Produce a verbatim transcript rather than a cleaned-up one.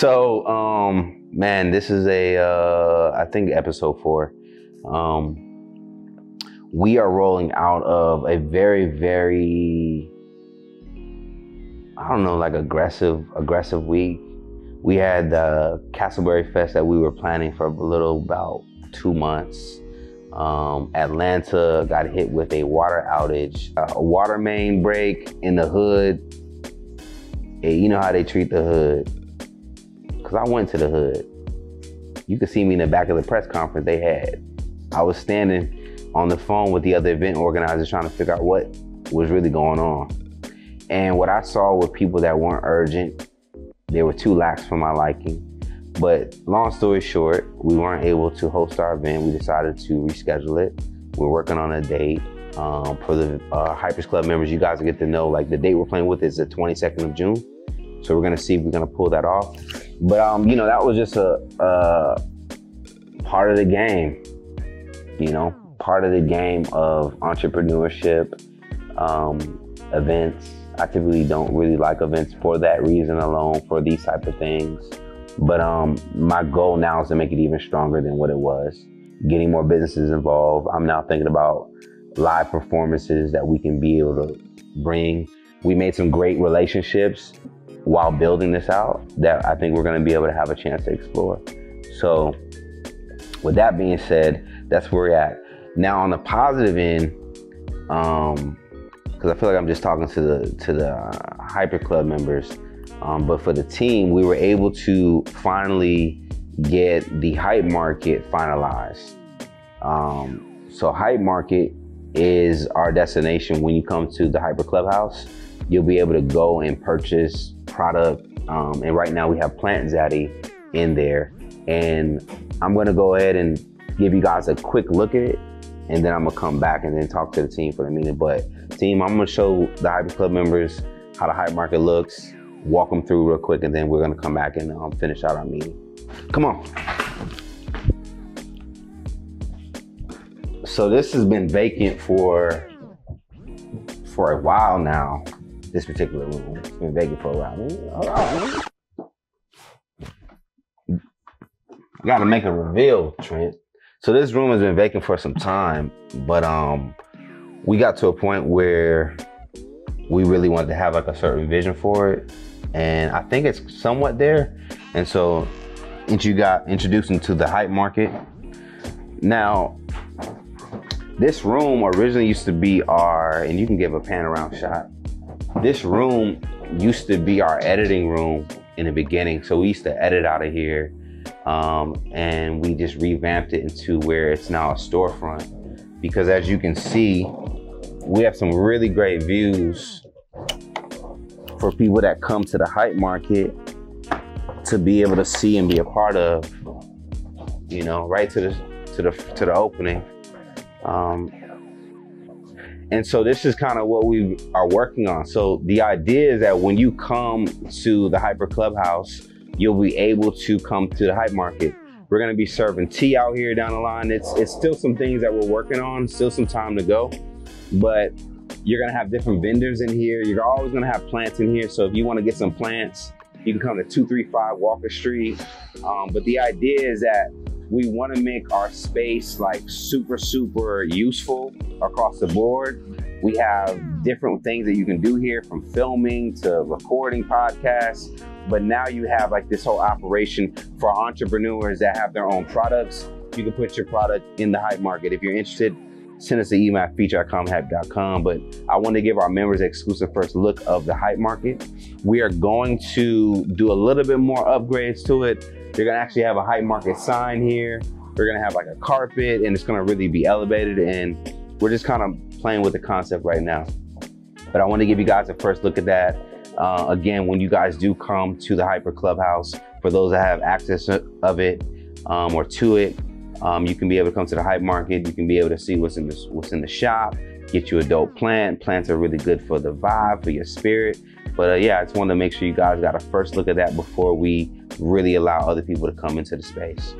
So, um, man, this is a, uh, I think episode four. Um, we are rolling out of a very, very, I don't know, like aggressive, aggressive week. We had the Castleberry Fest that we were planning for a little about two months. Um, Atlanta got hit with a water outage, a water main break in the hood. Hey, you know how they treat the hood. Cause I went to the hood. You could see me in the back of the press conference they had. I was standing on the phone with the other event organizers trying to figure out what was really going on. And what I saw were people that weren't urgent. They were too lax for my liking. But long story short, we weren't able to host our event. We decided to reschedule it. We're working on a date. Um, for the uh, Hyper Club members, you guys will get to know, like, the date we're playing with is the twenty-second of June. So we're gonna see if we're gonna pull that off. But um, you know, that was just a, a part of the game, you know, part of the game of entrepreneurship, um, events. I typically don't really like events for that reason alone, for these type of things. But um, my goal now is to make it even stronger than what it was, getting more businesses involved. I'm now thinking about live performances that we can be able to bring. We made some great relationships while building this out that I think we're gonna be able to have a chance to explore. So with that being said, that's where we're at. Now on the positive end, um, cause I feel like I'm just talking to the, to the uh, Hyper Club members, um, but for the team, we were able to finally get the Hype Market finalized. Um, so Hype Market is our destination. When you come to the Hyper Clubhouse, you'll be able to go and purchase product. Um, and right now we have Plant Zaddy in there. And I'm gonna go ahead and give you guys a quick look at it, and then I'm gonna come back and then talk to the team for the meeting. But team, I'm gonna show the Hyper Club members how the Hype Market looks, walk them through real quick, and then we're gonna come back and um, finish out our meeting. Come on. So this has been vacant for for a while now. This particular room, it's been vacant for a while. All right. I gotta make a reveal, Trent. So this room has been vacant for some time, but um, we got to a point where we really wanted to have like a certain vision for it, and I think it's somewhat there. And so, you got introduced into the Hype Market. Now, this room originally used to be our, and you can give a pan around shot. This room used to be our editing room in the beginning. So we used to edit out of here, um, and we just revamped it into where it's now a storefront. Because as you can see, we have some really great views for people that come to the Hype Market to be able to see and be a part of, you know, right to the, to the, to the opening. Um, and so this is kind of what we are working on. So the idea is that when you come to the Hyper Clubhouse, you'll be able to come to the Hype Market. We're going to be serving tea out here down the line. It's, it's still some things that we're working on, still some time to go, but you're going to have different vendors in here. You're always going to have plants in here. So if you want to get some plants, you can come to two three five Walker Street. Um, but the idea is that we want to make our space like super, super useful across the board. We have different things that you can do here, from filming to recording podcasts. But now you have like this whole operation for entrepreneurs that have their own products. You can put your product in the Hype Market. If you're interested, send us an email at feature at com hype dot com. But I want to give our members an exclusive first look of the Hype Market. We are going to do a little bit more upgrades to it. They're gonna actually have a Hype Market sign here. We're gonna have like a carpet, and it's gonna really be elevated, and we're just kind of playing with the concept right now. But I wanna give you guys a first look at that. Uh, again, when you guys do come to the Hyper Clubhouse, for those that have access of it um, or to it, um, you can be able to come to the Hype Market. You can be able to see what's in the, what's in the shop, get you a dope plant. Plants are really good for the vibe, for your spirit. But uh, yeah, I just wanted to make sure you guys got a first look at that before we really allow other people to come into the space.